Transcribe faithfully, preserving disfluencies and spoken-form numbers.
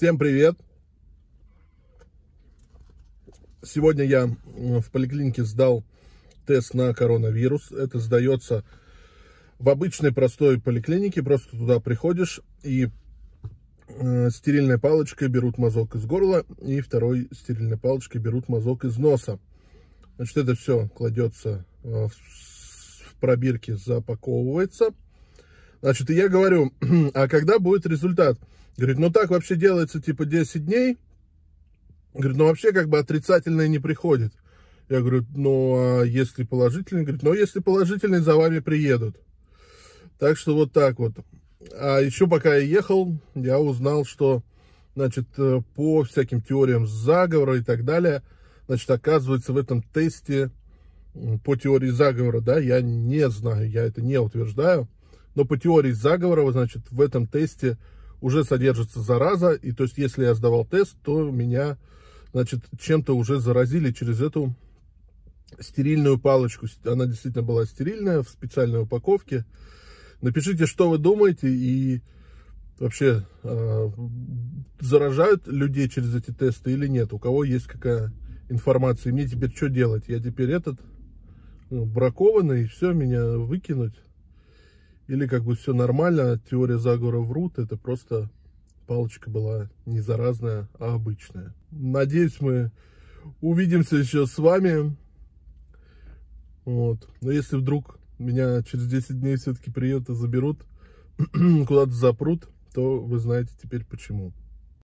Всем привет! Сегодня я в поликлинике сдал тест на коронавирус. Это сдается в обычной простой поликлинике. Просто туда приходишь и э, стерильной палочкой берут мазок из горла и второй стерильной палочкой берут мазок из носа. Значит, это все кладется э, в пробирке, запаковывается. Значит, и я говорю, а когда будет результат? Говорит, ну так вообще делается типа десять дней. Говорит, ну вообще как бы отрицательное не приходит. Я говорю, ну а если положительный? Говорит, ну если положительный, за вами приедут. Так что вот так вот. А еще пока я ехал, я узнал, что, значит, по всяким теориям заговора и так далее, значит, оказывается в этом тесте по теории заговора, да, я не знаю, я это не утверждаю, но по теории заговора, значит, в этом тесте уже содержится зараза, и то есть если я сдавал тест, то меня, значит, чем-то уже заразили через эту стерильную палочку. Она действительно была стерильная, в специальной упаковке. Напишите, что вы думаете, и вообще э, заражают людей через эти тесты или нет, у кого есть какая информация. И мне теперь что делать? Я теперь этот, ну, бракованный, и все, меня выкинуть? Или как бы все нормально, теория заговора врут, это просто палочка была не заразная, а обычная. Надеюсь, мы увидимся еще с вами. Вот. Но если вдруг меня через десять дней все-таки приедут и заберут, куда-то запрут, то вы знаете теперь почему.